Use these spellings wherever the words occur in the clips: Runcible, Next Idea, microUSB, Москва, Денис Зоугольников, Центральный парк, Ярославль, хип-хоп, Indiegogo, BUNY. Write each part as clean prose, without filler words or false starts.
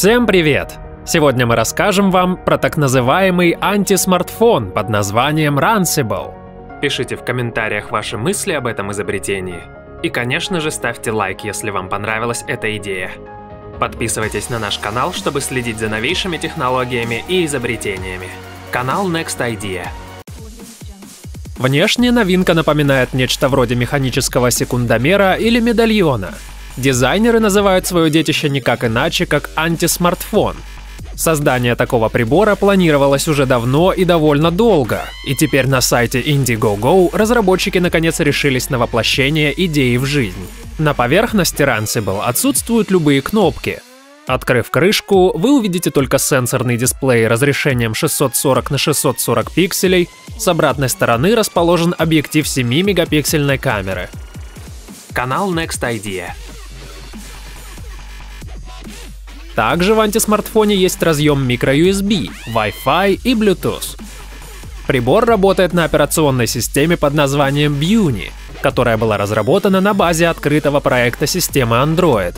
Всем привет! Сегодня мы расскажем вам про так называемый антисмартфон под названием Runcible. Пишите в комментариях ваши мысли об этом изобретении. И, конечно же, ставьте лайк, если вам понравилась эта идея. Подписывайтесь на наш канал, чтобы следить за новейшими технологиями и изобретениями. Канал Next Idea. Внешне новинка напоминает нечто вроде механического секундомера или медальона. Дизайнеры называют свое детище никак иначе, как антисмартфон. Создание такого прибора планировалось уже давно и довольно долго, и теперь на сайте Indiegogo разработчики наконец решились на воплощение идеи в жизнь. На поверхности Runcible отсутствуют любые кнопки. Открыв крышку, вы увидите только сенсорный дисплей разрешением 640 на 640 пикселей, с обратной стороны расположен объектив 7-мегапиксельной камеры. Канал Next Idea. Также в антисмартфоне есть разъем microUSB, Wi-Fi и Bluetooth. Прибор работает на операционной системе под названием BUNY, которая была разработана на базе открытого проекта системы Android.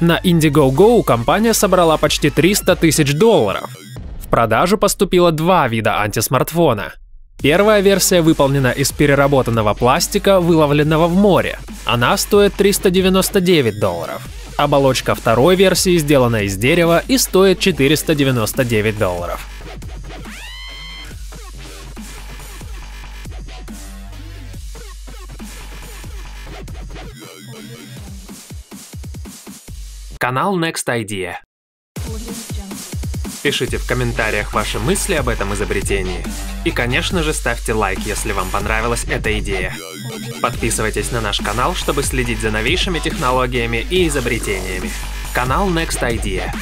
На Indiegogo компания собрала почти $300 000. В продажу поступило два вида антисмартфона. Первая версия выполнена из переработанного пластика, выловленного в море. Она стоит $399. Оболочка второй версии сделана из дерева и стоит $499. Канал Next Idea. Пишите в комментариях ваши мысли об этом изобретении. И, конечно же, ставьте лайк, если вам понравилась эта идея. Подписывайтесь на наш канал, чтобы следить за новейшими технологиями и изобретениями. Канал Next Idea.